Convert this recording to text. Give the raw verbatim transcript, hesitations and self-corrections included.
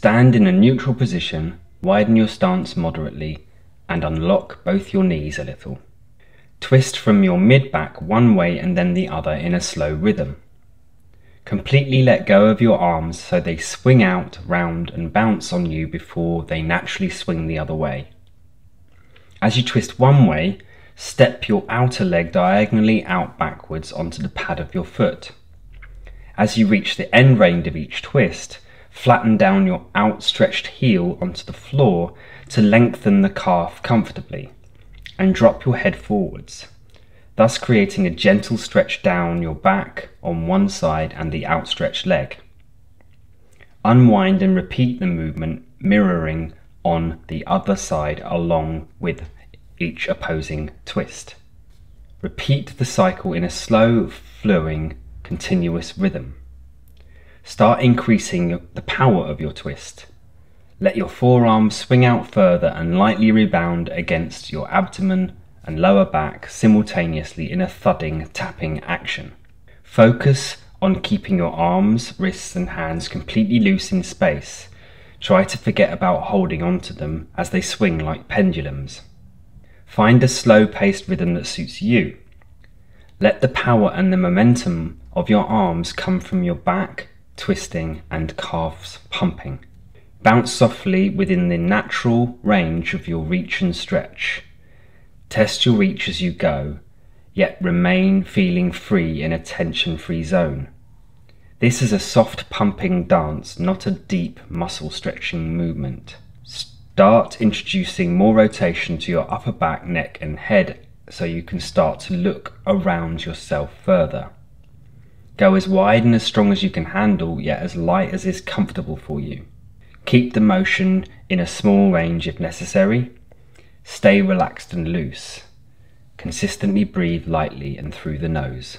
Stand in a neutral position, widen your stance moderately, and unlock both your knees a little. Twist from your mid-back one way and then the other in a slow rhythm. Completely let go of your arms so they swing out, round and bounce on you before they naturally swing the other way. As you twist one way, step your outer leg diagonally out backwards onto the pad of your foot. As you reach the end range of each twist, flatten down your outstretched heel onto the floor to lengthen the calf comfortably, and drop your head forwards, thus creating a gentle stretch down your back on one side and the outstretched leg. Unwind and repeat the movement, mirroring on the other side along with each opposing twist. Repeat the cycle in a slow, flowing, continuous rhythm. Start increasing the power of your twist. Let your forearms swing out further and lightly rebound against your abdomen and lower back simultaneously in a thudding, tapping action. Focus on keeping your arms, wrists and hands completely loose in space. Try to forget about holding onto them as they swing like pendulums. Find a slow-paced rhythm that suits you. Let the power and the momentum of your arms come from your back, twisting and calves pumping. Bounce softly within the natural range of your reach and stretch. Test your reach as you go, yet remain feeling free in a tension-free zone. This is a soft pumping dance, not a deep muscle-stretching movement. Start introducing more rotation to your upper back, neck and head so you can start to look around yourself further. Go as wide and as strong as you can handle, yet as light as is comfortable for you. Keep the motion in a small range if necessary. Stay relaxed and loose. Consistently breathe lightly and through the nose.